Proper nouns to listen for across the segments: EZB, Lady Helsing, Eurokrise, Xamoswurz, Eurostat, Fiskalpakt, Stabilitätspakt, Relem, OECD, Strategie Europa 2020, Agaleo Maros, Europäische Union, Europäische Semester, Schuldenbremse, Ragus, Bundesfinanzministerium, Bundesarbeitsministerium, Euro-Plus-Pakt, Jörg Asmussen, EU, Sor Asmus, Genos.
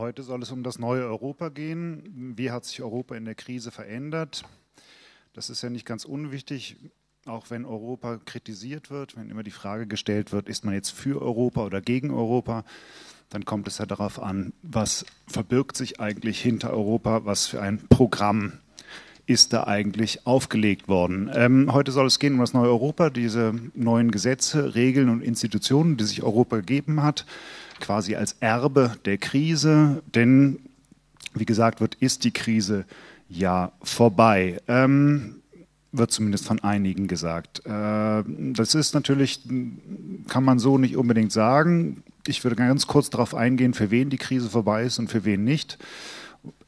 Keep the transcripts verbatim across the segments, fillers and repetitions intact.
Heute soll es um das neue Europa gehen. Wie hat sich Europa in der Krise verändert? Das ist ja nicht ganz unwichtig, auch wenn Europa kritisiert wird, wenn immer die Frage gestellt wird, ist man jetzt für Europa oder gegen Europa, dann kommt es ja darauf an, was verbirgt sich eigentlich hinter Europa, was für ein Programm ist da eigentlich aufgelegt worden. Ähm, heute soll es gehen um das neue Europa, diese neuen Gesetze, Regeln und Institutionen, die sich Europa gegeben hat, quasi als Erbe der Krise, denn wie gesagt wird, ist die Krise ja vorbei. Ähm, wird zumindest von einigen gesagt. Das ist natürlich, kann man so nicht unbedingt sagen. Ich würde ganz kurz darauf eingehen, für wen die Krise vorbei ist und für wen nicht.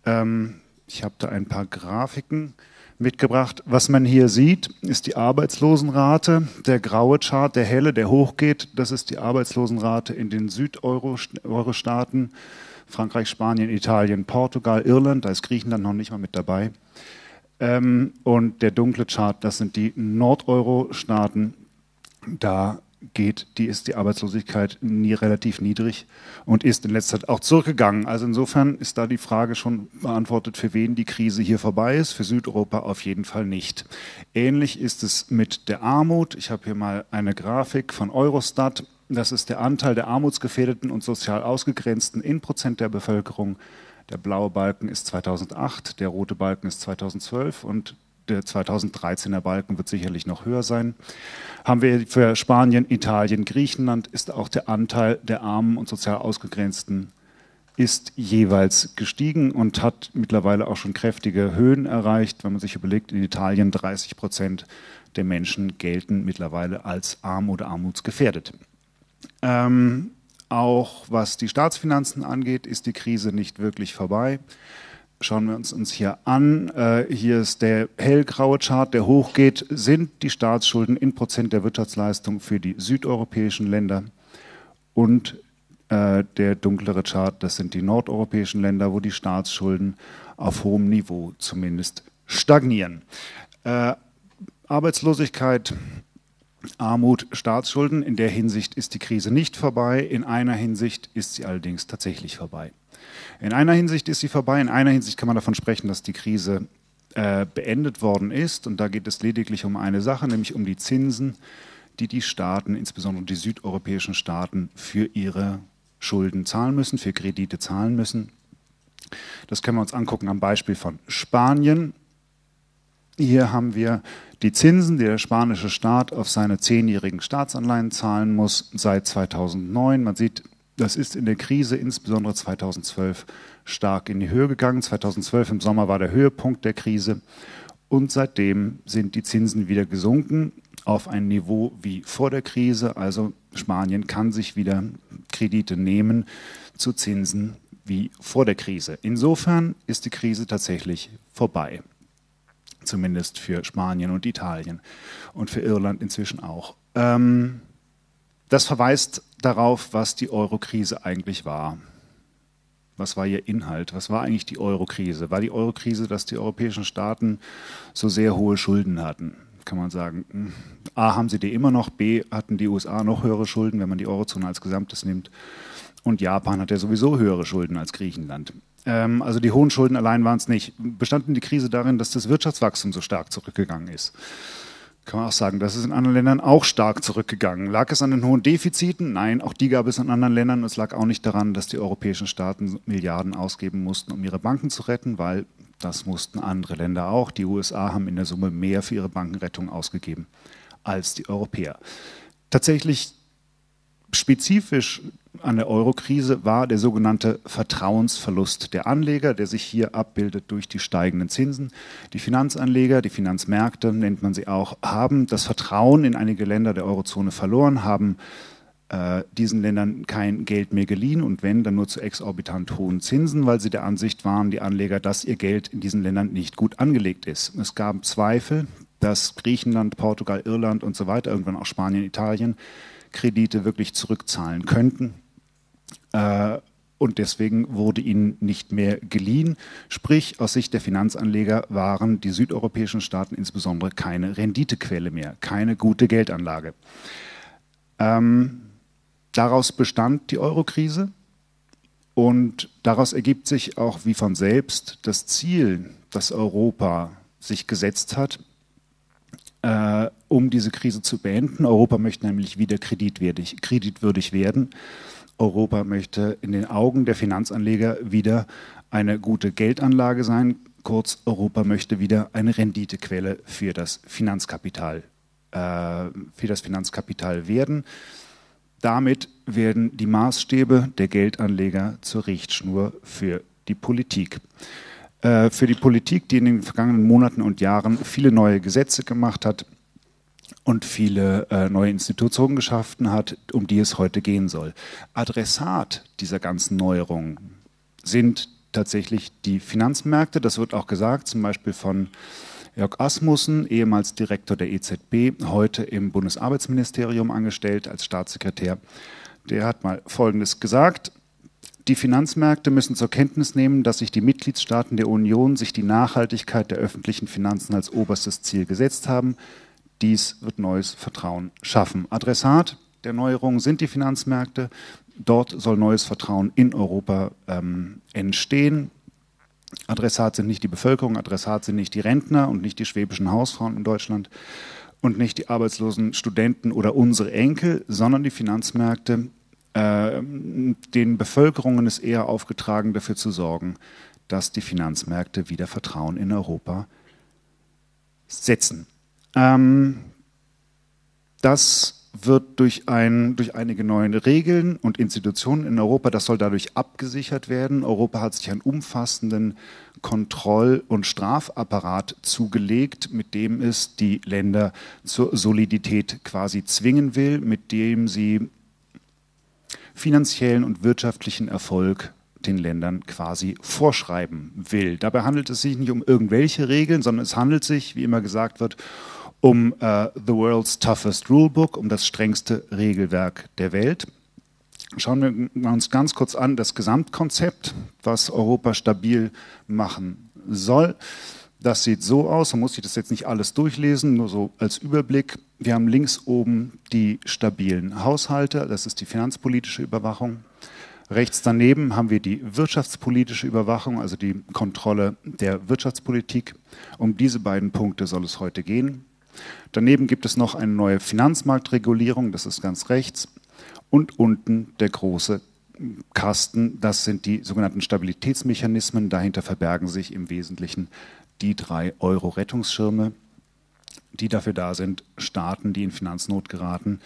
Ich habe da ein paar Grafiken mitgebracht. Was man hier sieht, ist die Arbeitslosenrate. Der graue Chart, der helle, der hochgeht, das ist die Arbeitslosenrate in den Südeuro-Staaten, Frankreich, Spanien, Italien, Portugal, Irland, da ist Griechenland noch nicht mal mit dabei. Und der dunkle Chart, das sind die Nordeuro-Staaten. Da geht, die ist die Arbeitslosigkeit nie relativ niedrig und ist in letzter Zeit auch zurückgegangen. Also insofern ist da die Frage schon beantwortet, für wen die Krise hier vorbei ist. Für Südeuropa auf jeden Fall nicht. Ähnlich ist es mit der Armut. Ich habe hier mal eine Grafik von Eurostat. Das ist der Anteil der armutsgefährdeten und sozial ausgegrenzten in Prozent der Bevölkerung. Der blaue Balken ist zweitausendacht, der rote Balken ist zweitausendzwölf und der zweitausenddreizehner Balken wird sicherlich noch höher sein. Haben wir für Spanien, Italien, Griechenland ist auch der Anteil der Armen und sozial Ausgegrenzten ist jeweils gestiegen und hat mittlerweile auch schon kräftige Höhen erreicht. Wenn man sich überlegt, in Italien dreißig Prozent der Menschen gelten mittlerweile als arm oder armutsgefährdet. Ähm, Auch was die Staatsfinanzen angeht, ist die Krise nicht wirklich vorbei. Schauen wir uns uns hier an. Äh, hier ist der hellgraue Chart, der hochgeht. Sind die Staatsschulden in Prozent der Wirtschaftsleistung für die südeuropäischen Länder? Und äh, der dunklere Chart, das sind die nordeuropäischen Länder, wo die Staatsschulden auf hohem Niveau zumindest stagnieren. Äh, Arbeitslosigkeit, Armut, Staatsschulden, in der Hinsicht ist die Krise nicht vorbei, in einer Hinsicht ist sie allerdings tatsächlich vorbei. In einer Hinsicht ist sie vorbei, in einer Hinsicht kann man davon sprechen, dass die Krise äh, beendet worden ist und da geht es lediglich um eine Sache, nämlich um die Zinsen, die die Staaten, insbesondere die südeuropäischen Staaten, für ihre Schulden zahlen müssen, für Kredite zahlen müssen. Das können wir uns angucken am Beispiel von Spanien. Hier haben wir die Zinsen, die der spanische Staat auf seine zehnjährigen Staatsanleihen zahlen muss seit zweitausendneun. Man sieht, das ist in der Krise insbesondere zweitausendzwölf stark in die Höhe gegangen. zweitausendzwölf im Sommer war der Höhepunkt der Krise und seitdem sind die Zinsen wieder gesunken auf ein Niveau wie vor der Krise. Also Spanien kann sich wieder Kredite nehmen zu Zinsen wie vor der Krise. Insofern ist die Krise tatsächlich vorbei. Zumindest für Spanien und Italien und für Irland inzwischen auch. Ähm, das verweist darauf, was die Euro-Krise eigentlich war. Was war ihr Inhalt? Was war eigentlich die Euro-Krise? War die Euro-Krise, dass die europäischen Staaten so sehr hohe Schulden hatten? Kann man sagen, A, haben sie die immer noch, B, hatten die U S A noch höhere Schulden, wenn man die Eurozone als Gesamtes nimmt. Und Japan hat ja sowieso höhere Schulden als Griechenland. Ähm, also die hohen Schulden allein waren es nicht. Bestanden die Krise darin, dass das Wirtschaftswachstum so stark zurückgegangen ist? Kann man auch sagen, das ist in anderen Ländern auch stark zurückgegangen. Lag es an den hohen Defiziten? Nein, auch die gab es in anderen Ländern. Und es lag auch nicht daran, dass die europäischen Staaten Milliarden ausgeben mussten, um ihre Banken zu retten, weil das mussten andere Länder auch. Die U S A haben in der Summe mehr für ihre Bankenrettung ausgegeben als die Europäer. Tatsächlich spezifisch an der Euro-Krise war der sogenannte Vertrauensverlust der Anleger, der sich hier abbildet durch die steigenden Zinsen. Die Finanzanleger, die Finanzmärkte nennt man sie auch, haben das Vertrauen in einige Länder der Eurozone verloren, haben äh, diesen Ländern kein Geld mehr geliehen und wenn, dann nur zu exorbitant hohen Zinsen, weil sie der Ansicht waren, die Anleger, dass ihr Geld in diesen Ländern nicht gut angelegt ist. Es gab Zweifel, dass Griechenland, Portugal, Irland und so weiter, irgendwann auch Spanien, Italien, Kredite wirklich zurückzahlen könnten äh, und deswegen wurde ihnen nicht mehr geliehen. Sprich, aus Sicht der Finanzanleger waren die südeuropäischen Staaten insbesondere keine Renditequelle mehr, keine gute Geldanlage. Ähm, daraus bestand die Euro-Krise Und daraus ergibt sich auch wie von selbst das Ziel, das Europa sich gesetzt hat, äh, um diese Krise zu beenden. Europa möchte nämlich wieder kreditwürdig, kreditwürdig werden. Europa möchte in den Augen der Finanzanleger wieder eine gute Geldanlage sein. Kurz, Europa möchte wieder eine Renditequelle für das Finanzkapital, äh, für das Finanzkapital werden. Damit werden die Maßstäbe der Geldanleger zur Richtschnur für die Politik. Äh, für die Politik, die in den vergangenen Monaten und Jahren viele neue Gesetze gemacht hat und viele äh, neue Institutionen geschaffen hat, um die es heute gehen soll. Adressat dieser ganzen Neuerungen sind tatsächlich die Finanzmärkte. Das wird auch gesagt, zum Beispiel von Jörg Asmussen, ehemals Direktor der E Z B, heute im Bundesarbeitsministerium angestellt als Staatssekretär. Der hat mal Folgendes gesagt: Die Finanzmärkte müssen zur Kenntnis nehmen, dass sich die Mitgliedstaaten der Union sich die Nachhaltigkeit der öffentlichen Finanzen als oberstes Ziel gesetzt haben. Dies wird neues Vertrauen schaffen. Adressat der Neuerungen sind die Finanzmärkte. Dort soll neues Vertrauen in Europa ähm, entstehen. Adressat sind nicht die Bevölkerung, Adressat sind nicht die Rentner und nicht die schwäbischen Hausfrauen in Deutschland und nicht die arbeitslosen Studenten oder unsere Enkel, sondern die Finanzmärkte. Äh, den Bevölkerungen ist eher aufgetragen, dafür zu sorgen, dass die Finanzmärkte wieder Vertrauen in Europa setzen. Ähm, das wird durch, ein, durch einige neue Regeln und Institutionen in Europa, das soll dadurch abgesichert werden. Europa hat sich einen umfassenden Kontroll- und Strafapparat zugelegt, mit dem es die Länder zur Solidität quasi zwingen will, mit dem sie finanziellen und wirtschaftlichen Erfolg den Ländern quasi vorschreiben will. Dabei handelt es sich nicht um irgendwelche Regeln, sondern es handelt sich, wie immer gesagt wird, um äh, The World's Toughest Rulebook, um das strengste Regelwerk der Welt. Schauen wir uns ganz kurz an das Gesamtkonzept, was Europa stabil machen soll. Das sieht so aus, man muss sich das jetzt nicht alles durchlesen, nur so als Überblick. Wir haben links oben die stabilen Haushalte, das ist die finanzpolitische Überwachung. Rechts daneben haben wir die wirtschaftspolitische Überwachung, also die Kontrolle der Wirtschaftspolitik. Um diese beiden Punkte soll es heute gehen. Daneben gibt es noch eine neue Finanzmarktregulierung, das ist ganz rechts. Und unten der große Kasten, das sind die sogenannten Stabilitätsmechanismen. Dahinter verbergen sich im Wesentlichen die drei Euro-Rettungsschirme, die dafür da sind, Staaten, die in Finanznot geraten,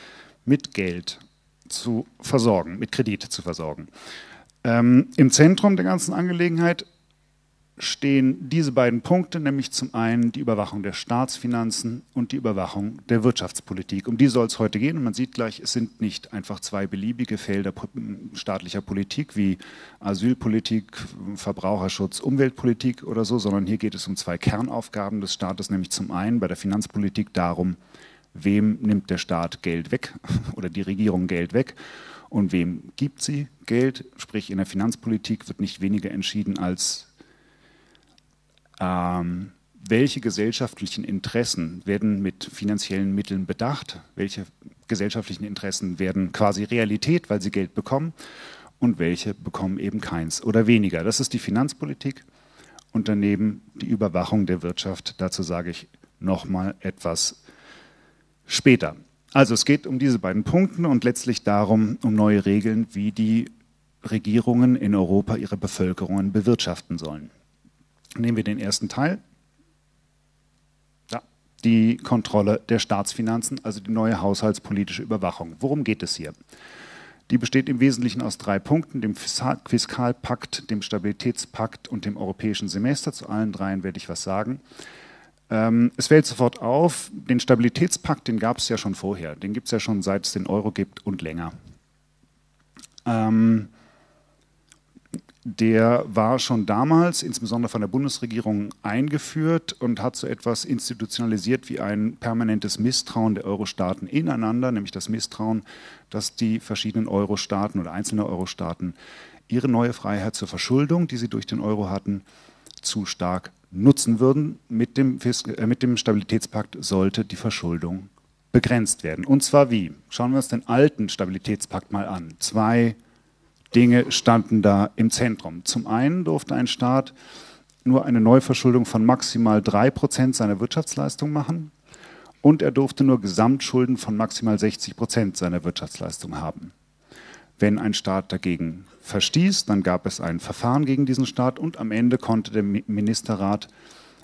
mit Geld zu versorgen, mit Kredit zu versorgen. Ähm, im Zentrum der ganzen Angelegenheit stehen diese beiden Punkte, nämlich zum einen die Überwachung der Staatsfinanzen und die Überwachung der Wirtschaftspolitik. Um die soll es heute gehen. Und man sieht gleich, es sind nicht einfach zwei beliebige Felder staatlicher Politik wie Asylpolitik, Verbraucherschutz, Umweltpolitik oder so, sondern hier geht es um zwei Kernaufgaben des Staates, nämlich zum einen bei der Finanzpolitik darum, wem nimmt der Staat Geld weg oder die Regierung Geld weg. Und wem gibt sie Geld? Sprich, in der Finanzpolitik wird nicht weniger entschieden als Ähm, welche gesellschaftlichen Interessen werden mit finanziellen Mitteln bedacht? Welche gesellschaftlichen Interessen werden quasi Realität, weil sie Geld bekommen? Und welche bekommen eben keins oder weniger? Das ist die Finanzpolitik und daneben die Überwachung der Wirtschaft. Dazu sage ich nochmal etwas später. Also es geht um diese beiden Punkte und letztlich darum, um neue Regeln, wie die Regierungen in Europa ihre Bevölkerungen bewirtschaften sollen. Nehmen wir den ersten Teil, ja, die Kontrolle der Staatsfinanzen, also die neue haushaltspolitische Überwachung. Worum geht es hier? Die besteht im Wesentlichen aus drei Punkten, dem Fiskalpakt, dem Stabilitätspakt und dem Europäischen Semester. Zu allen dreien werde ich was sagen. Ähm, es fällt sofort auf, den Stabilitätspakt, den gab es ja schon vorher. Den gibt es ja schon, seit es den Euro gibt und länger. Ähm, Der war schon damals, insbesondere von der Bundesregierung, eingeführt und hat so etwas institutionalisiert wie ein permanentes Misstrauen der Eurostaaten ineinander, nämlich das Misstrauen, dass die verschiedenen Eurostaaten oder einzelne Eurostaaten ihre neue Freiheit zur Verschuldung, die sie durch den Euro hatten, zu stark nutzen würden. Mit dem, Fisk- äh, mit dem Stabilitätspakt sollte die Verschuldung begrenzt werden. Und zwar wie? Schauen wir uns den alten Stabilitätspakt mal an. Zwei Dinge standen da im Zentrum. Zum einen durfte ein Staat nur eine Neuverschuldung von maximal drei Prozent seiner Wirtschaftsleistung machen und er durfte nur Gesamtschulden von maximal sechzig Prozent seiner Wirtschaftsleistung haben. Wenn ein Staat dagegen verstieß, dann gab es ein Verfahren gegen diesen Staat und am Ende konnte der Ministerrat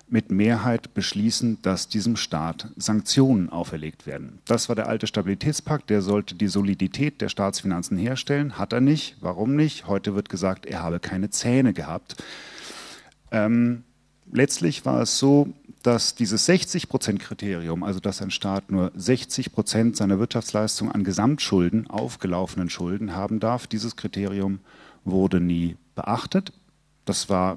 mit Mehrheit beschließen, dass diesem Staat Sanktionen auferlegt werden. Das war der alte Stabilitätspakt, der sollte die Solidität der Staatsfinanzen herstellen. Hat er nicht. Warum nicht? Heute wird gesagt, er habe keine Zähne gehabt. Ähm, letztlich war es so, dass dieses sechzig Prozent Kriterium, also dass ein Staat nur sechzig Prozent seiner Wirtschaftsleistung an Gesamtschulden, aufgelaufenen Schulden haben darf, dieses Kriterium wurde nie beachtet. Das war...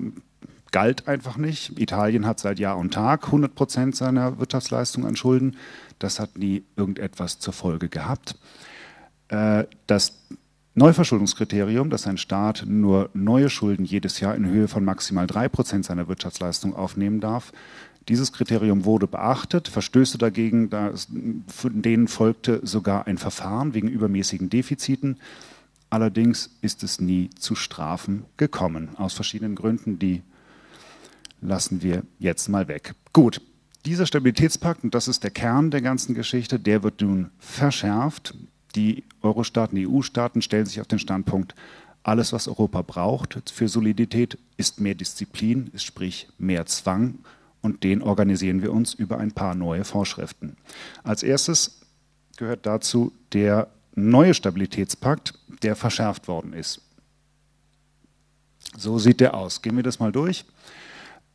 galt einfach nicht. Italien hat seit Jahr und Tag hundert Prozent seiner Wirtschaftsleistung an Schulden. Das hat nie irgendetwas zur Folge gehabt. Das Neuverschuldungskriterium, dass ein Staat nur neue Schulden jedes Jahr in Höhe von maximal drei Prozent seiner Wirtschaftsleistung aufnehmen darf, dieses Kriterium wurde beachtet. Verstöße dagegen, denen folgte sogar ein Verfahren wegen übermäßigen Defiziten. Allerdings ist es nie zu Strafen gekommen. Aus verschiedenen Gründen, die lassen wir jetzt mal weg. Gut, dieser Stabilitätspakt, und das ist der Kern der ganzen Geschichte, der wird nun verschärft. Die Euro-Staaten, die E U-Staaten stellen sich auf den Standpunkt, alles, was Europa braucht für Solidität, ist mehr Disziplin, ist sprich mehr Zwang. Und den organisieren wir uns über ein paar neue Vorschriften. Als erstes gehört dazu der neue Stabilitätspakt, der verschärft worden ist. So sieht der aus. Gehen wir das mal durch.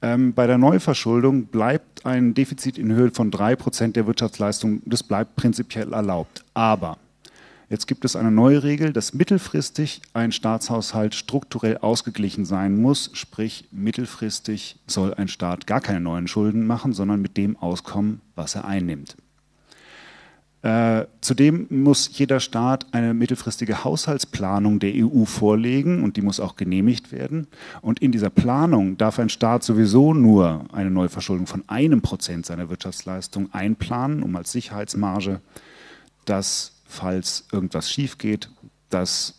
Ähm, bei der Neuverschuldung bleibt ein Defizit in Höhe von drei Prozent der Wirtschaftsleistung, das bleibt prinzipiell erlaubt. Aber jetzt gibt es eine neue Regel, dass mittelfristig ein Staatshaushalt strukturell ausgeglichen sein muss, sprich mittelfristig soll ein Staat gar keine neuen Schulden machen, sondern mit dem auskommen, was er einnimmt. Äh, zudem muss jeder Staat eine mittelfristige Haushaltsplanung der E U vorlegen und die muss auch genehmigt werden. Und in dieser Planung darf ein Staat sowieso nur eine Neuverschuldung von einem Prozent seiner Wirtschaftsleistung einplanen, um als Sicherheitsmarge, dass, falls irgendwas schief geht, dass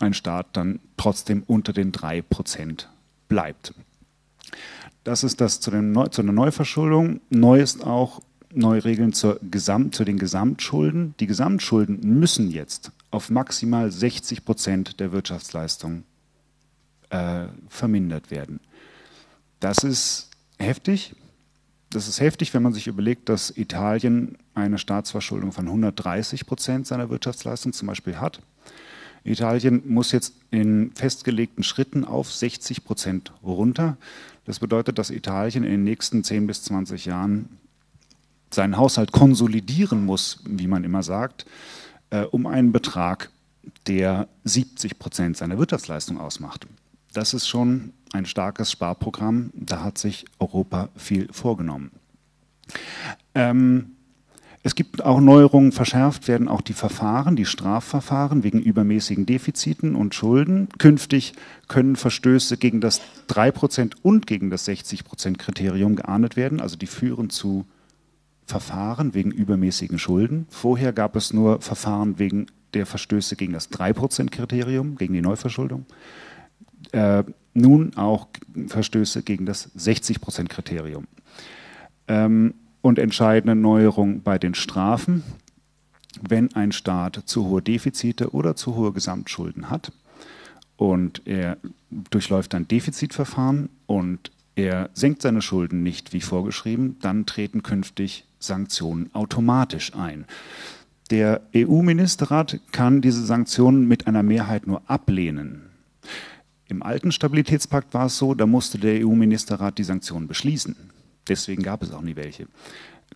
ein Staat dann trotzdem unter den drei Prozent bleibt. Das ist das zu, dem Neu- zu einer Neuverschuldung. Neu ist auch neue Regeln zur Gesamt, zu den Gesamtschulden. Die Gesamtschulden müssen jetzt auf maximal sechzig Prozent der Wirtschaftsleistung äh, vermindert werden. Das ist heftig. Das ist heftig, wenn man sich überlegt, dass Italien eine Staatsverschuldung von hundertdreißig Prozent seiner Wirtschaftsleistung zum Beispiel hat. Italien muss jetzt in festgelegten Schritten auf sechzig Prozent runter. Das bedeutet, dass Italien in den nächsten zehn bis zwanzig Jahren seinen Haushalt konsolidieren muss, wie man immer sagt, äh, um einen Betrag, der siebzig Prozent seiner Wirtschaftsleistung ausmacht. Das ist schon ein starkes Sparprogramm, da hat sich Europa viel vorgenommen. Ähm, es gibt auch Neuerungen, verschärft werden auch die Verfahren, die Strafverfahren wegen übermäßigen Defiziten und Schulden. Künftig können Verstöße gegen das drei Prozent und gegen das sechzig Prozent Kriterium geahndet werden, also die führen zu Verfahren wegen übermäßigen Schulden. Vorher gab es nur Verfahren wegen der Verstöße gegen das drei Prozent Kriterium, gegen die Neuverschuldung. Äh, nun auch Verstöße gegen das sechzig Prozent Kriterium. Ähm, und entscheidende Neuerung bei den Strafen. Wenn ein Staat zu hohe Defizite oder zu hohe Gesamtschulden hat und er durchläuft ein Defizitverfahren und er senkt seine Schulden nicht wie vorgeschrieben, dann treten künftig Sanktionen automatisch ein. Der E U-Ministerrat kann diese Sanktionen mit einer Mehrheit nur ablehnen. Im alten Stabilitätspakt war es so, da musste der E U-Ministerrat die Sanktionen beschließen. Deswegen gab es auch nie welche.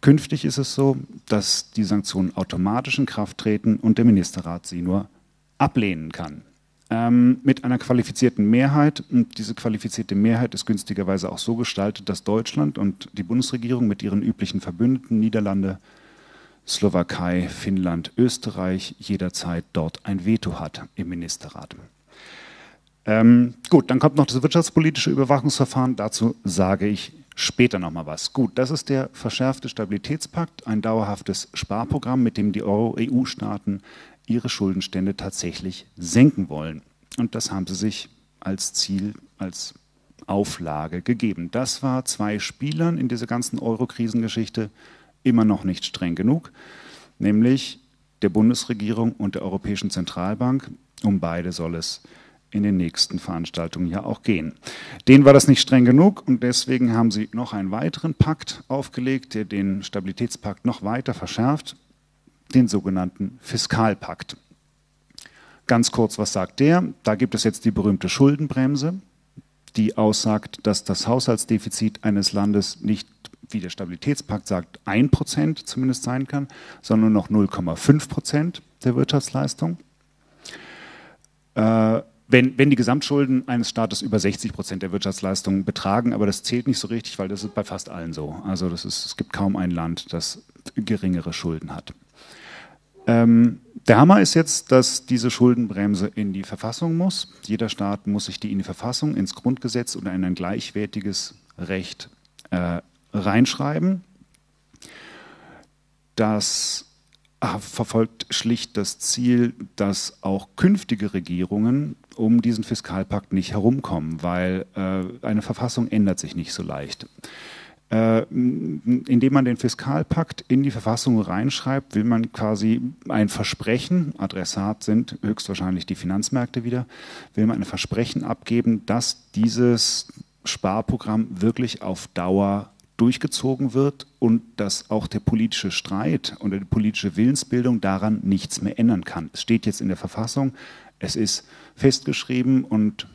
Künftig ist es so, dass die Sanktionen automatisch in Kraft treten und der Ministerrat sie nur ablehnen kann. Ähm, mit einer qualifizierten Mehrheit, und diese qualifizierte Mehrheit ist günstigerweise auch so gestaltet, dass Deutschland und die Bundesregierung mit ihren üblichen Verbündeten Niederlande, Slowakei, Finnland, Österreich jederzeit dort ein Veto hat im Ministerrat. Ähm, gut, dann kommt noch das wirtschaftspolitische Überwachungsverfahren, dazu sage ich später nochmal was. Gut, das ist der verschärfte Stabilitätspakt, ein dauerhaftes Sparprogramm, mit dem die E U-Staaten ihre Schuldenstände tatsächlich senken wollen. Und das haben sie sich als Ziel, als Auflage gegeben. Das war zwei Spielern in dieser ganzen Euro-Krisengeschichte immer noch nicht streng genug, nämlich der Bundesregierung und der Europäischen Zentralbank. Um beide soll es in den nächsten Veranstaltungen ja auch gehen. Denen war das nicht streng genug und deswegen haben sie noch einen weiteren Pakt aufgelegt, der den Stabilitätspakt noch weiter verschärft, den sogenannten Fiskalpakt. Ganz kurz, was sagt der? Da gibt es jetzt die berühmte Schuldenbremse, die aussagt, dass das Haushaltsdefizit eines Landes nicht, wie der Stabilitätspakt sagt, ein Prozent zumindest sein kann, sondern noch null Komma fünf Prozent der Wirtschaftsleistung. Äh, wenn, wenn die Gesamtschulden eines Staates über sechzig Prozent der Wirtschaftsleistung betragen, aber das zählt nicht so richtig, weil das ist bei fast allen so. Also das ist, es gibt kaum ein Land, das geringere Schulden hat. Ähm, der Hammer ist jetzt, dass diese Schuldenbremse in die Verfassung muss. Jeder Staat muss sich die in die Verfassung, ins Grundgesetz oder in ein gleichwertiges Recht äh, reinschreiben. Das verfolgt schlicht das Ziel, dass auch künftige Regierungen um diesen Fiskalpakt nicht herumkommen, weil äh, eine Verfassung ändert sich nicht so leicht. Äh, indem man den Fiskalpakt in die Verfassung reinschreibt, will man quasi ein Versprechen, Adressat sind höchstwahrscheinlich die Finanzmärkte wieder, will man ein Versprechen abgeben, dass dieses Sparprogramm wirklich auf Dauer durchgezogen wird und dass auch der politische Streit und die politische Willensbildung daran nichts mehr ändern kann. Es steht jetzt in der Verfassung, es ist festgeschrieben und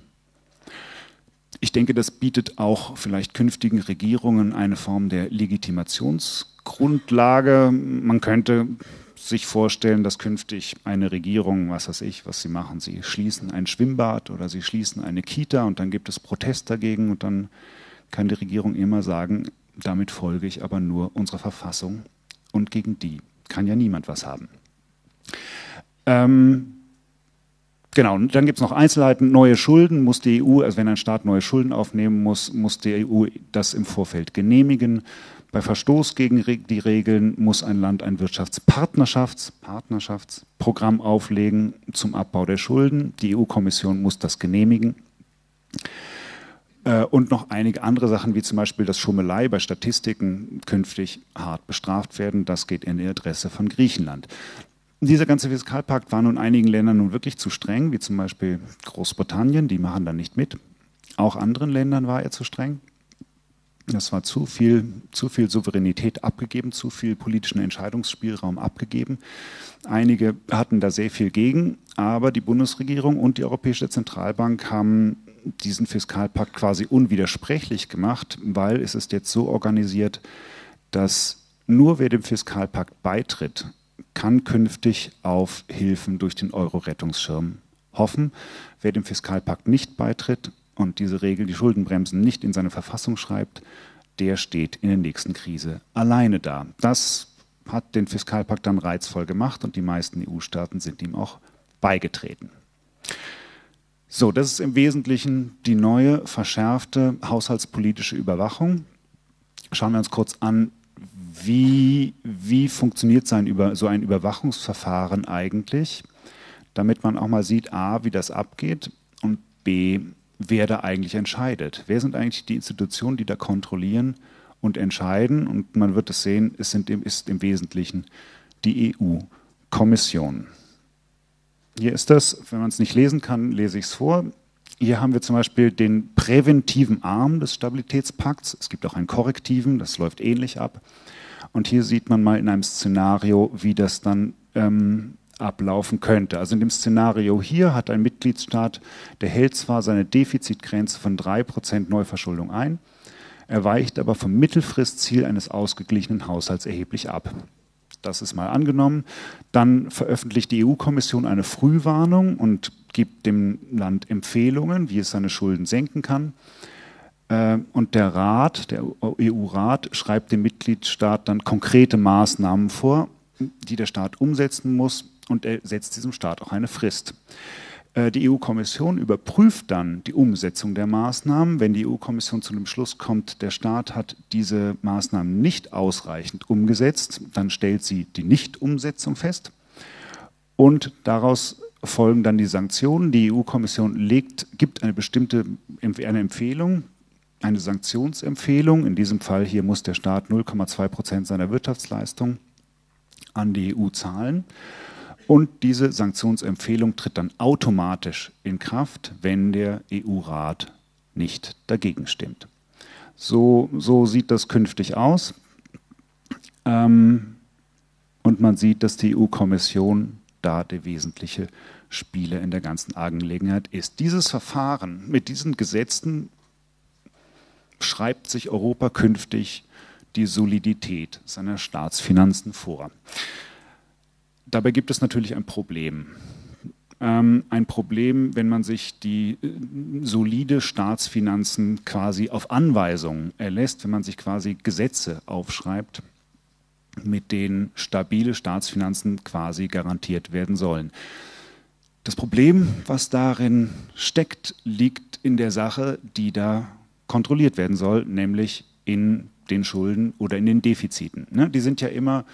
ich denke, das bietet auch vielleicht künftigen Regierungen eine Form der Legitimationsgrundlage. Man könnte sich vorstellen, dass künftig eine Regierung, was weiß ich, was sie machen, sie schließen ein Schwimmbad oder sie schließen eine Kita und dann gibt es Protest dagegen und dann kann die Regierung immer sagen, damit folge ich aber nur unserer Verfassung und gegen die kann ja niemand was haben. Ähm, genau, und dann gibt es noch Einzelheiten, neue Schulden muss die E U, also wenn ein Staat neue Schulden aufnehmen muss, muss die E U das im Vorfeld genehmigen. Bei Verstoß gegen die Regeln muss ein Land ein Wirtschaftspartnerschafts- Partnerschaftsprogramm auflegen zum Abbau der Schulden. Die E U-Kommission muss das genehmigen. Und noch einige andere Sachen, wie zum Beispiel, dass Schummelei bei Statistiken künftig hart bestraft werden. Das geht in die Adresse von Griechenland. Dieser ganze Fiskalpakt war nun einigen Ländern nun wirklich zu streng, wie zum Beispiel Großbritannien, die machen da nicht mit. Auch anderen Ländern war er zu streng. Das war zu viel, zu viel Souveränität abgegeben, zu viel politischen Entscheidungsspielraum abgegeben. Einige hatten da sehr viel gegen, aber die Bundesregierung und die Europäische Zentralbank haben diesen Fiskalpakt quasi unwidersprechlich gemacht, weil es ist jetzt so organisiert, dass nur wer dem Fiskalpakt beitritt, kann künftig auf Hilfen durch den Euro-Rettungsschirm hoffen. Wer dem Fiskalpakt nicht beitritt und diese Regel, die Schuldenbremsen, nicht in seine Verfassung schreibt, der steht in der nächsten Krise alleine da. Das hat den Fiskalpakt dann reizvoll gemacht und die meisten E U-Staaten sind ihm auch beigetreten. So, das ist im Wesentlichen die neue, verschärfte haushaltspolitische Überwachung. Schauen wir uns kurz an, wie, wie funktioniert so ein, Über, so ein Überwachungsverfahren eigentlich, damit man auch mal sieht, a, wie das abgeht und b, wer da eigentlich entscheidet. Wer sind eigentlich die Institutionen, die da kontrollieren und entscheiden? Und man wird es sehen, es sind im, ist im Wesentlichen die E U-Kommission. Hier ist das, wenn man es nicht lesen kann, lese ich es vor. Hier haben wir zum Beispiel den präventiven Arm des Stabilitätspakts. Es gibt auch einen korrektiven, das läuft ähnlich ab. Und hier sieht man mal in einem Szenario, wie das dann ähm, ablaufen könnte. Also in dem Szenario hier hat ein Mitgliedstaat, der hält zwar seine Defizitgrenze von drei Prozent Neuverschuldung ein, er weicht aber vom Mittelfristziel eines ausgeglichenen Haushalts erheblich ab. Das ist mal angenommen. Dann veröffentlicht die E U-Kommission eine Frühwarnung und gibt dem Land Empfehlungen, wie es seine Schulden senken kann. Und der Rat, der E U-Rat, schreibt dem Mitgliedstaat dann konkrete Maßnahmen vor, die der Staat umsetzen muss und er setzt diesem Staat auch eine Frist. Die E U-Kommission überprüft dann die Umsetzung der Maßnahmen. Wenn die E U-Kommission zu dem Schluss kommt, der Staat hat diese Maßnahmen nicht ausreichend umgesetzt, dann stellt sie die Nichtumsetzung fest und daraus folgen dann die Sanktionen. Die E U-Kommission legt, gibt eine bestimmte eine Empfehlung, eine Sanktionsempfehlung. In diesem Fall hier muss der Staat null Komma zwei Prozent seiner Wirtschaftsleistung an die E U zahlen. Und diese Sanktionsempfehlung tritt dann automatisch in Kraft, wenn der E U-Rat nicht dagegen stimmt. So, so sieht das künftig aus. Ähm, und man sieht, dass die E U-Kommission da der wesentliche Spieler in der ganzen Angelegenheit ist. Dieses Verfahren mit diesen Gesetzen schreibt sich Europa künftig die Solidität seiner Staatsfinanzen vor. Dabei gibt es natürlich ein Problem. Ähm, ein Problem, wenn man sich die äh, solide Staatsfinanzen quasi auf Anweisung erlässt, wenn man sich quasi Gesetze aufschreibt, mit denen stabile Staatsfinanzen quasi garantiert werden sollen. Das Problem, was darin steckt, liegt in der Sache, die da kontrolliert werden soll, nämlich in den Schulden oder in den Defiziten. Ne? Die sind ja immer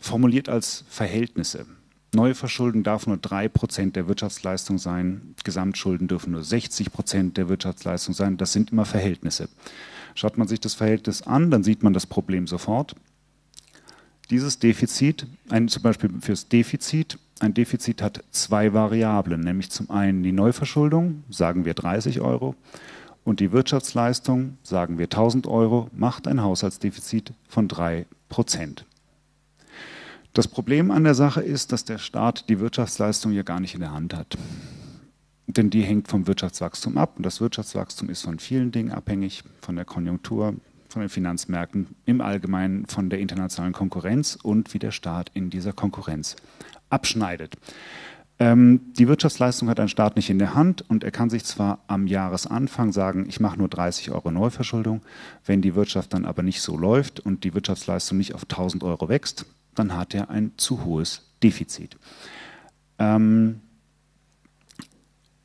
formuliert als Verhältnisse. Neue Verschulden darf nur drei Prozent der Wirtschaftsleistung sein, Gesamtschulden dürfen nur sechzig Prozent der Wirtschaftsleistung sein. Das sind immer Verhältnisse. Schaut man sich das Verhältnis an, dann sieht man das Problem sofort. Dieses Defizit, ein, zum Beispiel fürs Defizit, ein Defizit hat zwei Variablen, nämlich zum einen die Neuverschuldung, sagen wir dreißig Euro, und die Wirtschaftsleistung, sagen wir tausend Euro, macht ein Haushaltsdefizit von drei Prozent. Das Problem an der Sache ist, dass der Staat die Wirtschaftsleistung ja gar nicht in der Hand hat. Denn die hängt vom Wirtschaftswachstum ab. Und das Wirtschaftswachstum ist von vielen Dingen abhängig, von der Konjunktur, von den Finanzmärkten, im Allgemeinen von der internationalen Konkurrenz und wie der Staat in dieser Konkurrenz abschneidet. Ähm, die Wirtschaftsleistung hat ein Staat nicht in der Hand und er kann sich zwar am Jahresanfang sagen, ich mache nur dreißig Euro Neuverschuldung, wenn die Wirtschaft dann aber nicht so läuft und die Wirtschaftsleistung nicht auf tausend Euro wächst, dann hat er ein zu hohes Defizit. Ähm,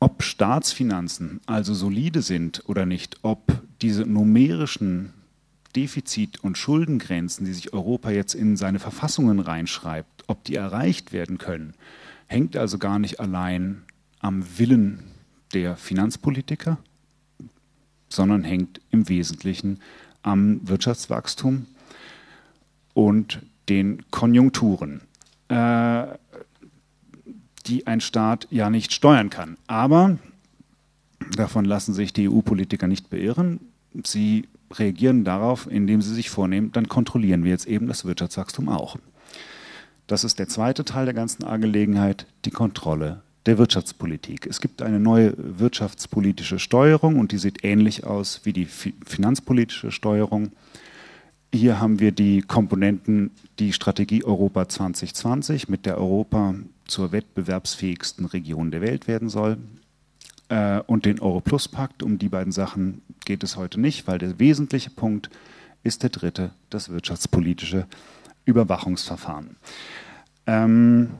ob Staatsfinanzen also solide sind oder nicht, ob diese numerischen Defizit- und Schuldengrenzen, die sich Europa jetzt in seine Verfassungen reinschreibt, ob die erreicht werden können, hängt also gar nicht allein am Willen der Finanzpolitiker, sondern hängt im Wesentlichen am Wirtschaftswachstum und den Konjunkturen, äh, die ein Staat ja nicht steuern kann. Aber davon lassen sich die E U-Politiker nicht beirren. Sie reagieren darauf, indem sie sich vornehmen, dann kontrollieren wir jetzt eben das Wirtschaftswachstum auch. Das ist der zweite Teil der ganzen Angelegenheit, die Kontrolle der Wirtschaftspolitik. Es gibt eine neue wirtschaftspolitische Steuerung und die sieht ähnlich aus wie die finanzpolitische Steuerung. Hier haben wir die Komponenten, die Strategie Europa zwanzig zwanzig, mit der Europa zur wettbewerbsfähigsten Region der Welt werden soll, äh, und den Euro-Plus-Pakt. Um die beiden Sachen geht es heute nicht, weil der wesentliche Punkt ist der dritte, das wirtschaftspolitische Überwachungsverfahren. Ähm,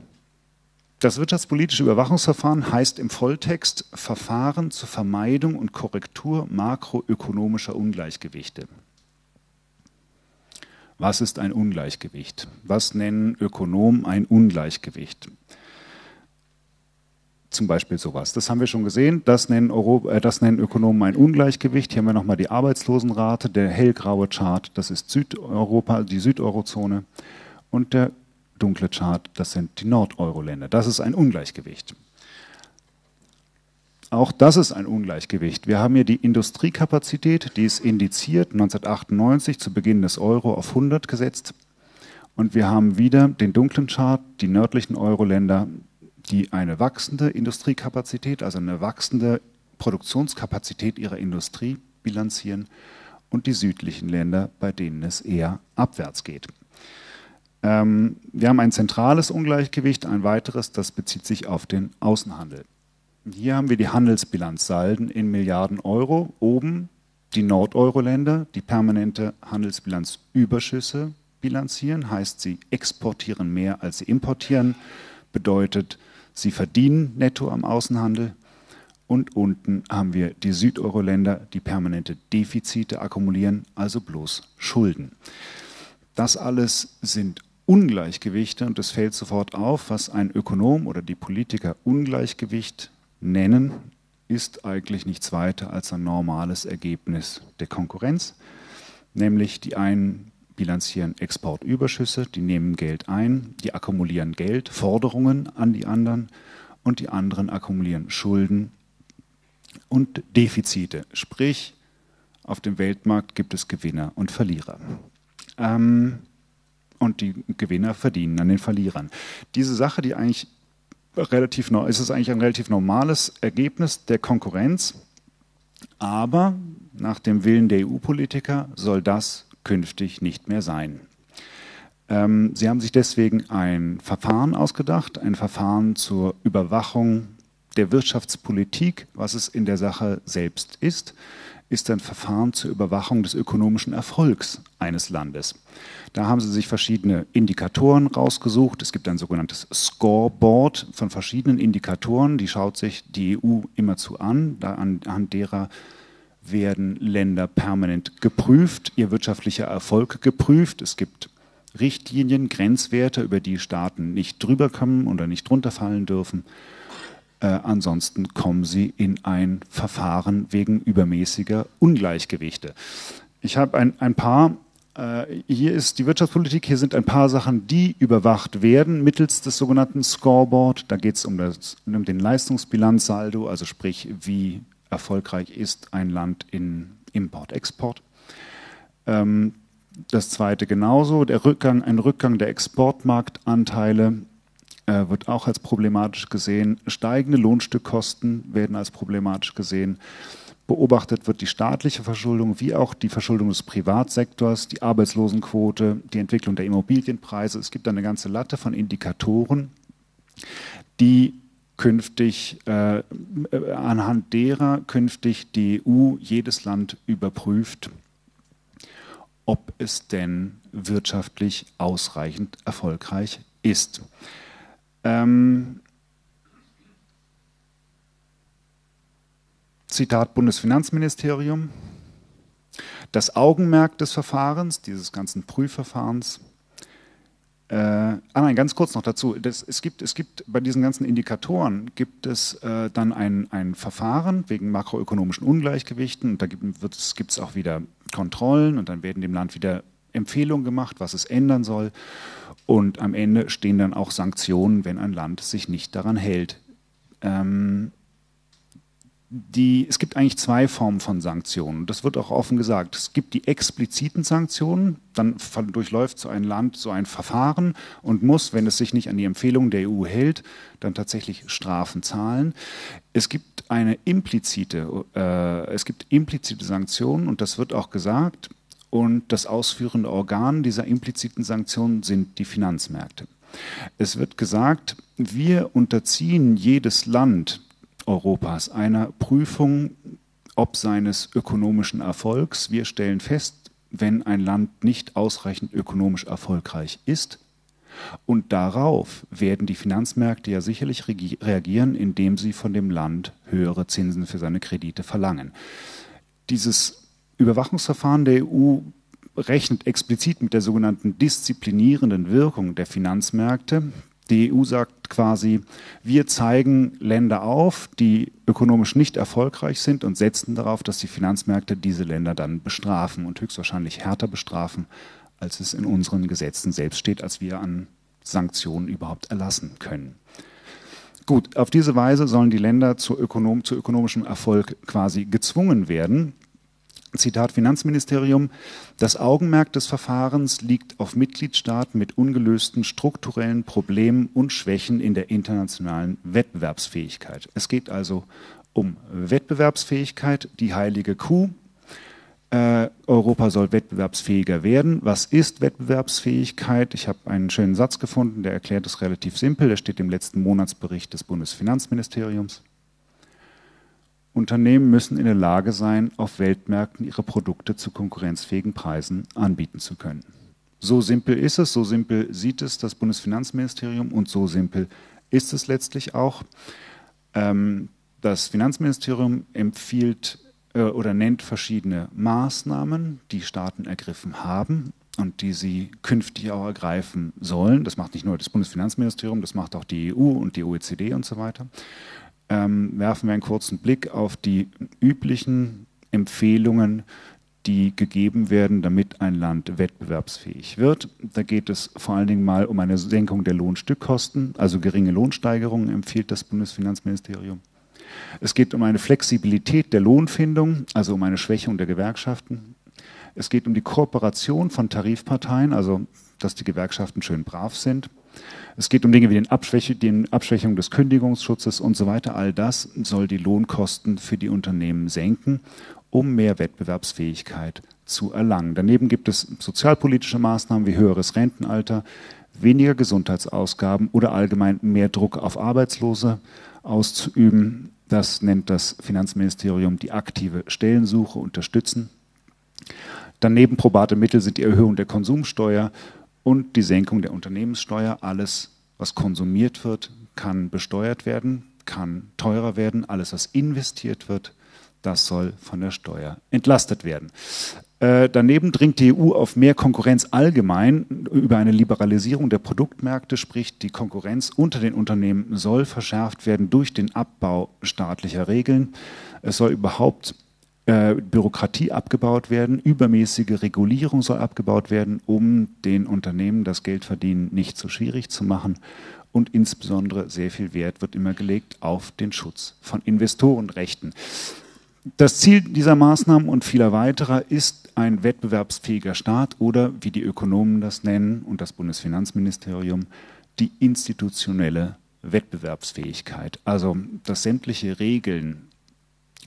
das wirtschaftspolitische Überwachungsverfahren heißt im Volltext Verfahren zur Vermeidung und Korrektur makroökonomischer Ungleichgewichte. Was ist ein Ungleichgewicht? Was nennen Ökonomen ein Ungleichgewicht? Zum Beispiel sowas. Das haben wir schon gesehen. Das nennen, Euro, äh, das nennen Ökonomen ein Ungleichgewicht. Hier haben wir nochmal die Arbeitslosenrate. Der hellgraue Chart, das ist Südeuropa, die Südeurozone. Und der dunkle Chart, das sind die Nordeuro-Länder. Das ist ein Ungleichgewicht. Auch das ist ein Ungleichgewicht. Wir haben hier die Industriekapazität, die ist indiziert, neunzehnhundertachtundneunzig zu Beginn des Euro auf hundert gesetzt. Und wir haben wieder den dunklen Chart, die nördlichen Euro-Länder, die eine wachsende Industriekapazität, also eine wachsende Produktionskapazität ihrer Industrie bilanzieren, und die südlichen Länder, bei denen es eher abwärts geht. Ähm, wir haben ein zentrales Ungleichgewicht, ein weiteres, das bezieht sich auf den Außenhandel. Hier haben wir die Handelsbilanzsalden in Milliarden Euro. Oben die Nordeuro-Länder, die permanente Handelsbilanzüberschüsse bilanzieren, heißt, sie exportieren mehr, als sie importieren, bedeutet, sie verdienen netto am Außenhandel. Und unten haben wir die Südeuro-Länder, die permanente Defizite akkumulieren, also bloß Schulden. Das alles sind Ungleichgewichte und es fällt sofort auf, was ein Ökonom oder die Politiker Ungleichgewicht nennen, ist eigentlich nichts weiter als ein normales Ergebnis der Konkurrenz. Nämlich die einen bilanzieren Exportüberschüsse, die nehmen Geld ein, die akkumulieren Geld, Forderungen an die anderen und die anderen akkumulieren Schulden und Defizite. Sprich, auf dem Weltmarkt gibt es Gewinner und Verlierer. Ähm, und die Gewinner verdienen an den Verlierern. Diese Sache, die eigentlich relativ neu ist, ist eigentlich ein relativ normales Ergebnis der Konkurrenz, aber nach dem Willen der E U-Politiker soll das künftig nicht mehr sein. Ähm, sie haben sich deswegen ein Verfahren ausgedacht, ein Verfahren zur Überwachung der Wirtschaftspolitik, was es in der Sache selbst ist, ist ein Verfahren zur Überwachung des ökonomischen Erfolgs eines Landes. Da haben sie sich verschiedene Indikatoren rausgesucht. Es gibt ein sogenanntes Scoreboard von verschiedenen Indikatoren, die schaut sich die E U immerzu an, da anhand derer werden Länder permanent geprüft, ihr wirtschaftlicher Erfolg geprüft. Es gibt Richtlinien, Grenzwerte, über die Staaten nicht drüber kommen oder nicht runterfallen dürfen. Äh, ansonsten kommen sie in ein Verfahren wegen übermäßiger Ungleichgewichte. Ich habe ein, ein paar, äh, hier ist die Wirtschaftspolitik, hier sind ein paar Sachen, die überwacht werden mittels des sogenannten Scoreboard. Da geht es um, um den Leistungsbilanzsaldo, also sprich, wie erfolgreich ist ein Land in Import-Export. Ähm, das zweite genauso, der Rückgang, ein Rückgang der Exportmarktanteile äh, wird auch als problematisch gesehen. Steigende Lohnstückkosten werden als problematisch gesehen. Beobachtet wird die staatliche Verschuldung, wie auch die Verschuldung des Privatsektors, die Arbeitslosenquote, die Entwicklung der Immobilienpreise. Es gibt eine ganze Latte von Indikatoren, die künftig äh, anhand derer künftig die E U jedes Land überprüft, ob es denn wirtschaftlich ausreichend erfolgreich ist. Ähm, Zitat Bundesfinanzministerium. Das Augenmerk des Verfahrens, dieses ganzen Prüfverfahrens, Äh, ah nein, ganz kurz noch dazu. Das, es, gibt, es gibt bei diesen ganzen Indikatoren gibt es äh, dann ein, ein Verfahren wegen makroökonomischen Ungleichgewichten. Und da gibt es auch wieder Kontrollen und dann werden dem Land wieder Empfehlungen gemacht, was es ändern soll. Und am Ende stehen dann auch Sanktionen, wenn ein Land sich nicht daran hält. Ähm, die, es gibt eigentlich zwei Formen von Sanktionen. Das wird auch offen gesagt. Es gibt die expliziten Sanktionen. Dann durchläuft so ein Land so ein Verfahren und muss, wenn es sich nicht an die Empfehlungen der E U hält, dann tatsächlich Strafen zahlen. Es gibt eine implizite, äh, es gibt implizite Sanktionen und das wird auch gesagt. Und das ausführende Organ dieser impliziten Sanktionen sind die Finanzmärkte. Es wird gesagt, wir unterziehen jedes Land Europas einer Prüfung ob seines ökonomischen Erfolgs. Wir stellen fest, wenn ein Land nicht ausreichend ökonomisch erfolgreich ist. Und darauf werden die Finanzmärkte ja sicherlich reagieren, indem sie von dem Land höhere Zinsen für seine Kredite verlangen. Dieses Überwachungsverfahren der E U rechnet explizit mit der sogenannten disziplinierenden Wirkung der Finanzmärkte. Die E U sagt quasi, wir zeigen Länder auf, die ökonomisch nicht erfolgreich sind und setzen darauf, dass die Finanzmärkte diese Länder dann bestrafen und höchstwahrscheinlich härter bestrafen, als es in unseren Gesetzen selbst steht, als wir an Sanktionen überhaupt erlassen können. Gut, auf diese Weise sollen die Länder zu, ökonom- zu ökonomischem Erfolg quasi gezwungen werden. Zitat Finanzministerium, das Augenmerk des Verfahrens liegt auf Mitgliedstaaten mit ungelösten strukturellen Problemen und Schwächen in der internationalen Wettbewerbsfähigkeit. Es geht also um Wettbewerbsfähigkeit, die heilige Kuh. Äh, Europa soll wettbewerbsfähiger werden. Was ist Wettbewerbsfähigkeit? Ich habe einen schönen Satz gefunden, der erklärt es relativ simpel. Der steht im letzten Monatsbericht des Bundesfinanzministeriums. Unternehmen müssen in der Lage sein, auf Weltmärkten ihre Produkte zu konkurrenzfähigen Preisen anbieten zu können. So simpel ist es, so simpel sieht es das Bundesfinanzministerium und so simpel ist es letztlich auch. Ähm, das Finanzministerium empfiehlt äh, oder nennt verschiedene Maßnahmen, die Staaten ergriffen haben, und die sie künftig auch ergreifen sollen. Das macht nicht nur das Bundesfinanzministerium, das macht auch die E U und die O E C D und so weiter. Ähm, werfen wir einen kurzen Blick auf die üblichen Empfehlungen, die gegeben werden, damit ein Land wettbewerbsfähig wird. Da geht es vor allen Dingen mal um eine Senkung der Lohnstückkosten, also geringe Lohnsteigerungen empfiehlt das Bundesfinanzministerium. Es geht um eine Flexibilität der Lohnfindung, also um eine Schwächung der Gewerkschaften. Es geht um die Kooperation von Tarifparteien, also dass die Gewerkschaften schön brav sind. Es geht um Dinge wie den Abschwäch- die Abschwächung des Kündigungsschutzes und so weiter. All das soll die Lohnkosten für die Unternehmen senken, um mehr Wettbewerbsfähigkeit zu erlangen. Daneben gibt es sozialpolitische Maßnahmen wie höheres Rentenalter, weniger Gesundheitsausgaben oder allgemein mehr Druck auf Arbeitslose auszuüben. Das nennt das Finanzministerium die aktive Stellensuche unterstützen. Daneben probate Mittel sind die Erhöhung der Konsumsteuer und die Senkung der Unternehmenssteuer. Alles, was konsumiert wird, kann besteuert werden, kann teurer werden. Alles, was investiert wird, das soll von der Steuer entlastet werden. Äh, daneben dringt die E U auf mehr Konkurrenz allgemein. Über eine Liberalisierung der Produktmärkte, sprich die Konkurrenz unter den Unternehmen, soll verschärft werden durch den Abbau staatlicher Regeln. Es soll überhaupt äh, Bürokratie abgebaut werden, übermäßige Regulierung soll abgebaut werden, um den Unternehmen das Geldverdienen nicht so schwierig zu machen. Und insbesondere sehr viel Wert wird immer gelegt auf den Schutz von Investorenrechten. Das Ziel dieser Maßnahmen und vieler weiterer ist ein wettbewerbsfähiger Staat oder, wie die Ökonomen das nennen und das Bundesfinanzministerium, die institutionelle Wettbewerbsfähigkeit. Also, dass sämtliche Regeln,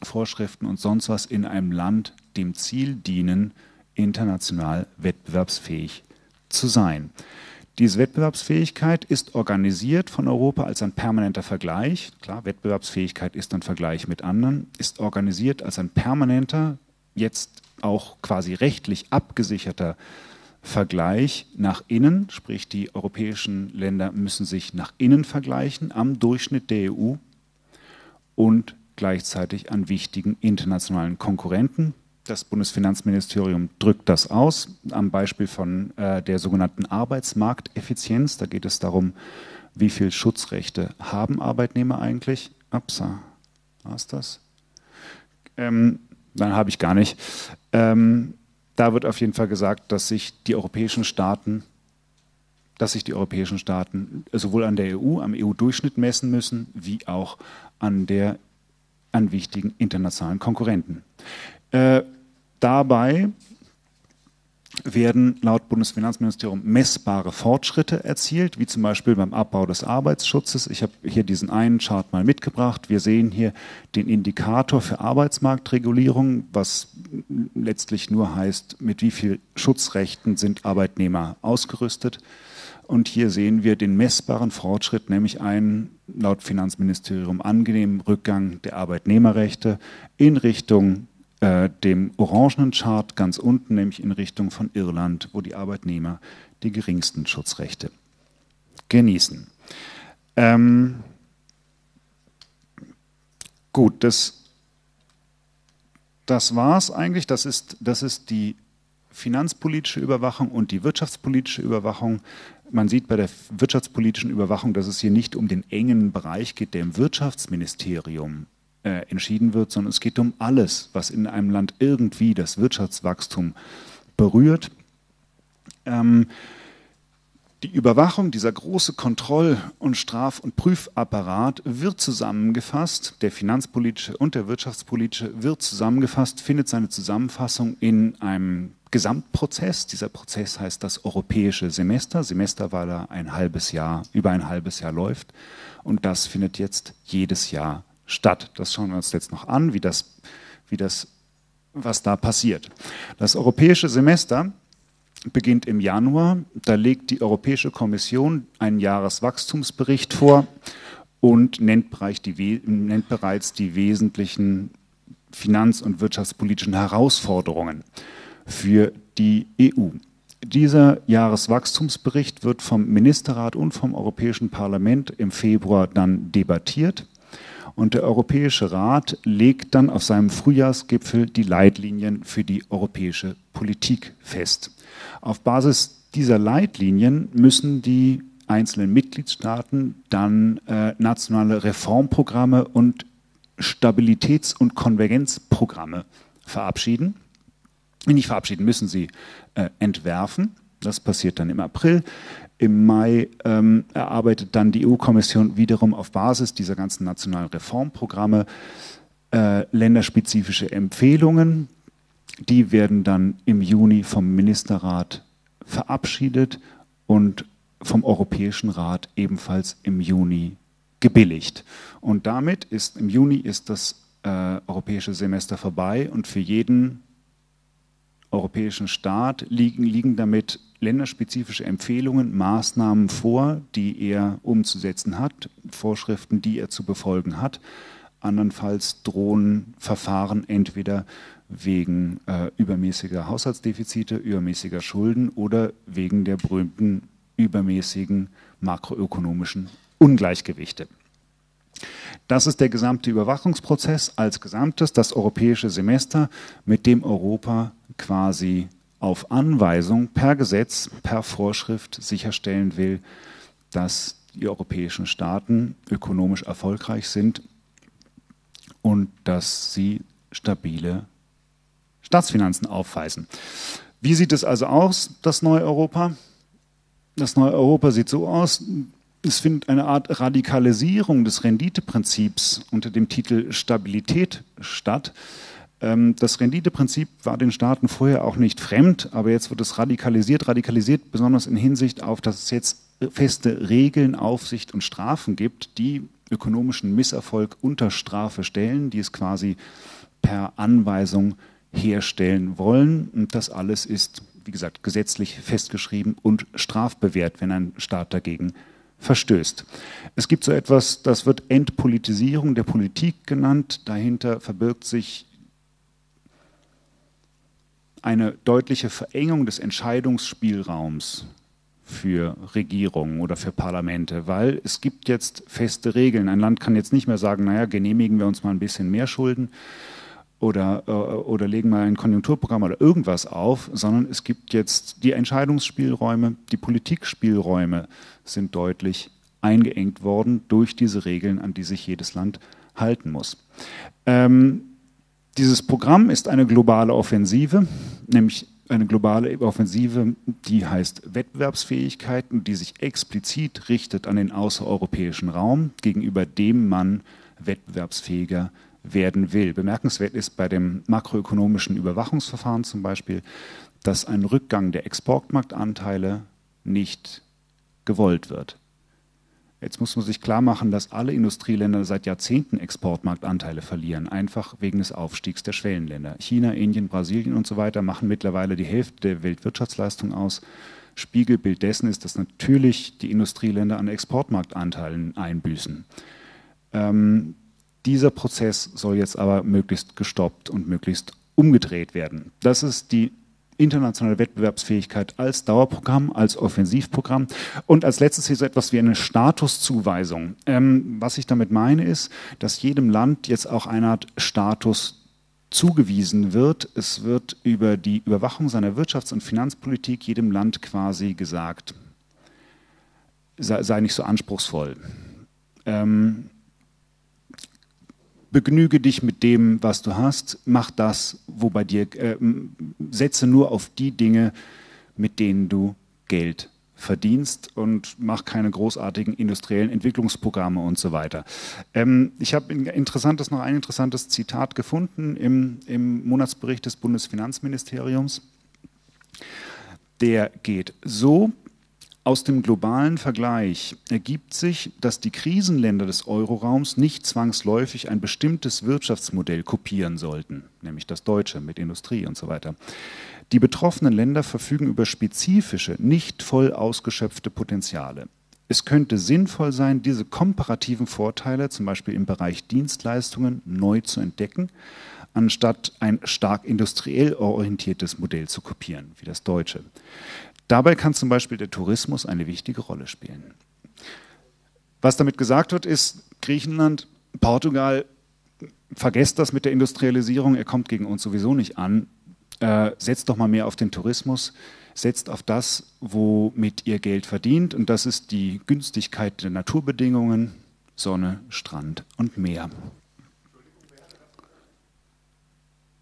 Vorschriften und sonst was in einem Land dem Ziel dienen, international wettbewerbsfähig zu sein. Diese Wettbewerbsfähigkeit ist organisiert von Europa als ein permanenter Vergleich. Klar, Wettbewerbsfähigkeit ist ein Vergleich mit anderen, ist organisiert als ein permanenter, jetzt auch quasi rechtlich abgesicherter Vergleich nach innen. Sprich, die europäischen Länder müssen sich nach innen vergleichen am Durchschnitt der E U und gleichzeitig an wichtigen internationalen Konkurrenten. Das Bundesfinanzministerium drückt das aus, am Beispiel von äh, der sogenannten Arbeitsmarkteffizienz. Da geht es darum, wie viel Schutzrechte haben Arbeitnehmer eigentlich. Upsa, war es das? Ähm, dann habe ich gar nicht. Ähm, da wird auf jeden Fall gesagt, dass sich die europäischen Staaten, dass sich die europäischen Staaten sowohl an der E U, am E U-Durchschnitt messen müssen, wie auch an, der, an wichtigen internationalen Konkurrenten. Äh, dabei werden laut Bundesfinanzministerium messbare Fortschritte erzielt, wie zum Beispiel beim Abbau des Arbeitsschutzes. Ich habe hier diesen einen Chart mal mitgebracht. Wir sehen hier den Indikator für Arbeitsmarktregulierung, was letztlich nur heißt, mit wie vielen Schutzrechten sind Arbeitnehmer ausgerüstet. Und hier sehen wir den messbaren Fortschritt, nämlich einen laut Finanzministerium angenehmen Rückgang der Arbeitnehmerrechte in Richtung Äh, dem orangenen Chart ganz unten, nämlich in Richtung von Irland, wo die Arbeitnehmer die geringsten Schutzrechte genießen. Ähm Gut, das, das war es eigentlich. Das ist, das ist die finanzpolitische Überwachung und die wirtschaftspolitische Überwachung. Man sieht bei der wirtschaftspolitischen Überwachung, dass es hier nicht um den engen Bereich geht, der im Wirtschaftsministerium entschieden wird, sondern es geht um alles, was in einem Land irgendwie das Wirtschaftswachstum berührt. Ähm, die Überwachung, dieser große Kontroll- und Straf- und Prüfapparat wird zusammengefasst, der finanzpolitische und der wirtschaftspolitische wird zusammengefasst, findet seine Zusammenfassung in einem Gesamtprozess. Dieser Prozess heißt das Europäische Semester, Semester, weil er ein halbes Jahr, über ein halbes Jahr läuft, und das findet jetzt jedes Jahr statt. Das schauen wir uns jetzt noch an, wie das, wie das, was da passiert. Das europäische Semester beginnt im Januar. Da legt die Europäische Kommission einen Jahreswachstumsbericht vor und nennt bereits die, nennt bereits die wesentlichen finanz- und wirtschaftspolitischen Herausforderungen für die E U. Dieser Jahreswachstumsbericht wird vom Ministerrat und vom Europäischen Parlament im Februar dann debattiert. Und der Europäische Rat legt dann auf seinem Frühjahrsgipfel die Leitlinien für die europäische Politik fest. Auf Basis dieser Leitlinien müssen die einzelnen Mitgliedstaaten dann äh, nationale Reformprogramme und Stabilitäts- und Konvergenzprogramme verabschieden. Nicht verabschieden, müssen sie äh, entwerfen. Das passiert dann im April. Im Mai ähm, erarbeitet dann die E U-Kommission wiederum auf Basis dieser ganzen nationalen Reformprogramme äh, länderspezifische Empfehlungen. Die werden dann im Juni vom Ministerrat verabschiedet und vom Europäischen Rat ebenfalls im Juni gebilligt. Und damit ist im Juni ist das äh, europäische Semester vorbei und für jeden europäischen Staat liegen, liegen damit länderspezifische Empfehlungen, Maßnahmen vor, die er umzusetzen hat, Vorschriften, die er zu befolgen hat. Andernfalls drohen Verfahren entweder wegen äh, übermäßiger Haushaltsdefizite, übermäßiger Schulden oder wegen der berühmten übermäßigen makroökonomischen Ungleichgewichte. Das ist der gesamte Überwachungsprozess als Gesamtes, das europäische Semester, mit dem Europa quasi auf Anweisung per Gesetz, per Vorschrift sicherstellen will, dass die europäischen Staaten ökonomisch erfolgreich sind und dass sie stabile Staatsfinanzen aufweisen. Wie sieht es also aus, das neue Europa? Das neue Europa sieht so aus, es findet eine Art Radikalisierung des Renditeprinzips unter dem Titel Stabilität statt. Das Renditeprinzip war den Staaten vorher auch nicht fremd, aber jetzt wird es radikalisiert, radikalisiert besonders in Hinsicht auf, dass es jetzt feste Regeln, Aufsicht und Strafen gibt, die ökonomischen Misserfolg unter Strafe stellen, die es quasi per Anweisung herstellen wollen. Und das alles ist, wie gesagt, gesetzlich festgeschrieben und strafbewehrt, wenn ein Staat dagegen verstößt. Es gibt so etwas, das wird Entpolitisierung der Politik genannt. Dahinter verbirgt sich eine deutliche Verengung des Entscheidungsspielraums für Regierungen oder für Parlamente, weil es gibt jetzt feste Regeln. Ein Land kann jetzt nicht mehr sagen, naja, genehmigen wir uns mal ein bisschen mehr Schulden oder, oder legen mal ein Konjunkturprogramm oder irgendwas auf, sondern es gibt jetzt die Entscheidungsspielräume, die Politikspielräume sind deutlich eingeengt worden durch diese Regeln, an die sich jedes Land halten muss. Ähm, Dieses Programm ist eine globale Offensive, nämlich eine globale Offensive, die heißt Wettbewerbsfähigkeit und die sich explizit richtet an den außereuropäischen Raum, gegenüber dem man wettbewerbsfähiger werden will. Bemerkenswert ist bei dem makroökonomischen Überwachungsverfahren zum Beispiel, dass ein Rückgang der Exportmarktanteile nicht gewollt wird. Jetzt muss man sich klar machen, dass alle Industrieländer seit Jahrzehnten Exportmarktanteile verlieren, einfach wegen des Aufstiegs der Schwellenländer. China, Indien, Brasilien und so weiter machen mittlerweile die Hälfte der Weltwirtschaftsleistung aus. Spiegelbild dessen ist, dass natürlich die Industrieländer an Exportmarktanteilen einbüßen. Ähm, dieser Prozess soll jetzt aber möglichst gestoppt und möglichst umgedreht werden. Das ist die internationale Wettbewerbsfähigkeit als Dauerprogramm, als Offensivprogramm und als letztes hier so etwas wie eine Statuszuweisung. Ähm, was ich damit meine ist, dass jedem Land jetzt auch eine Art Status zugewiesen wird. Es wird über die Überwachung seiner Wirtschafts- und Finanzpolitik jedem Land quasi gesagt, sei, sei nicht so anspruchsvoll. Ähm, Begnüge dich mit dem, was du hast, mach das, wo bei dir, äh, setze nur auf die Dinge, mit denen du Geld verdienst und mach keine großartigen industriellen Entwicklungsprogramme und so weiter. Ähm, ich habe ein interessantes, noch ein interessantes Zitat gefunden im, im Monatsbericht des Bundesfinanzministeriums. Der geht so: Aus dem globalen Vergleich ergibt sich, dass die Krisenländer des Euroraums nicht zwangsläufig ein bestimmtes Wirtschaftsmodell kopieren sollten, nämlich das deutsche mit Industrie und so weiter. Die betroffenen Länder verfügen über spezifische, nicht voll ausgeschöpfte Potenziale. Es könnte sinnvoll sein, diese komparativen Vorteile, zum Beispiel im Bereich Dienstleistungen, neu zu entdecken, anstatt ein stark industriell orientiertes Modell zu kopieren, wie das deutsche. Dabei kann zum Beispiel der Tourismus eine wichtige Rolle spielen. Was damit gesagt wird, ist, Griechenland Portugal, vergesst das mit der Industrialisierung, ihr kommt gegen uns sowieso nicht an, äh, setzt doch mal mehr auf den Tourismus, setzt auf das, womit ihr Geld verdient, und das ist die Günstigkeit der Naturbedingungen, Sonne, Strand und Meer.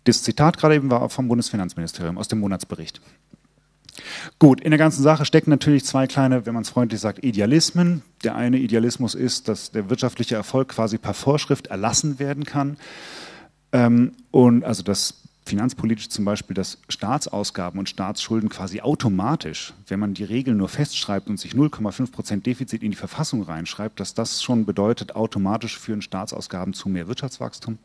Das Zitat gerade eben war vom Bundesfinanzministerium aus dem Monatsbericht. Gut, in der ganzen Sache stecken natürlich zwei kleine, wenn man es freundlich sagt, Idealismen. Der eine Idealismus ist, dass der wirtschaftliche Erfolg quasi per Vorschrift erlassen werden kann. Ähm, und also dass finanzpolitisch zum Beispiel, dass Staatsausgaben und Staatsschulden quasi automatisch, wenn man die Regeln nur festschreibt und sich null Komma fünf Prozent Defizit in die Verfassung reinschreibt, dass das schon bedeutet, automatisch führen Staatsausgaben zu mehr Wirtschaftswachstum.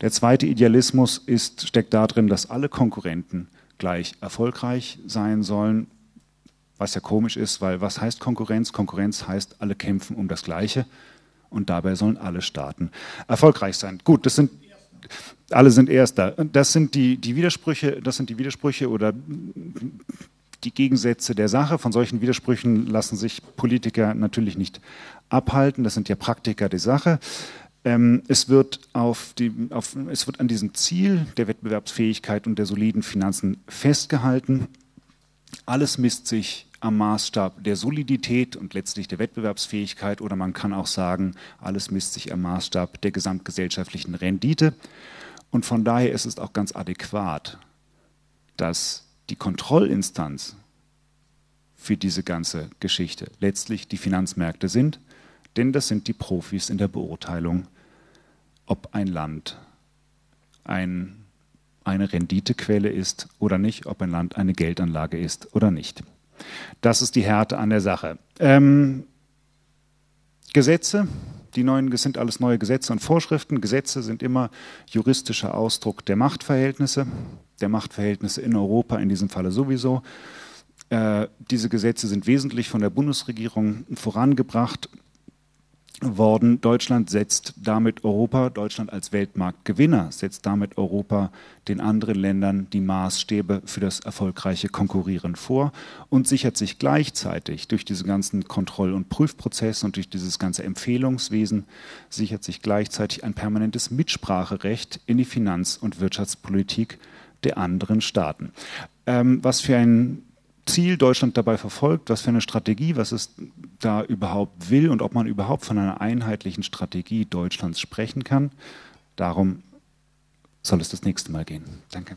Der zweite Idealismus ist, steckt darin, dass alle Konkurrenten gleich erfolgreich sein sollen, was ja komisch ist, weil was heißt Konkurrenz? Konkurrenz heißt, alle kämpfen um das Gleiche und dabei sollen alle Staaten erfolgreich sein. Gut, das sind Alle sind Erster. Das sind die, die Widersprüche, das sind die Widersprüche oder die Gegensätze der Sache. Von solchen Widersprüchen lassen sich Politiker natürlich nicht abhalten. Das sind ja Praktiker der Sache. Ähm, es wird auf die, auf, es wird an diesem Ziel der Wettbewerbsfähigkeit und der soliden Finanzen festgehalten. Alles misst sich am Maßstab der Solidität und letztlich der Wettbewerbsfähigkeit, oder man kann auch sagen, alles misst sich am Maßstab der gesamtgesellschaftlichen Rendite. Und von daher ist es auch ganz adäquat, dass die Kontrollinstanz für diese ganze Geschichte letztlich die Finanzmärkte sind, denn das sind die Profis in der Beurteilung, ob ein Land ein, eine Renditequelle ist oder nicht, ob ein Land eine Geldanlage ist oder nicht. Das ist die Härte an der Sache. Ähm, Gesetze. Die neuen sind alles neue Gesetze und Vorschriften. Gesetze sind immer juristischer Ausdruck der Machtverhältnisse, der Machtverhältnisse in Europa in diesem Falle sowieso. Äh, diese Gesetze sind wesentlich von der Bundesregierung vorangebracht worden. Deutschland setzt damit Europa, Deutschland als Weltmarktgewinner, setzt damit Europa den anderen Ländern die Maßstäbe für das erfolgreiche Konkurrieren vor und sichert sich gleichzeitig durch diese ganzen Kontroll- und Prüfprozesse und durch dieses ganze Empfehlungswesen, sichert sich gleichzeitig ein permanentes Mitspracherecht in die Finanz- und Wirtschaftspolitik der anderen Staaten. Ähm, was für ein Ziel Deutschland dabei verfolgt, was für eine Strategie, was es da überhaupt will und ob man überhaupt von einer einheitlichen Strategie Deutschlands sprechen kann. Darum soll es das nächste Mal gehen. Danke.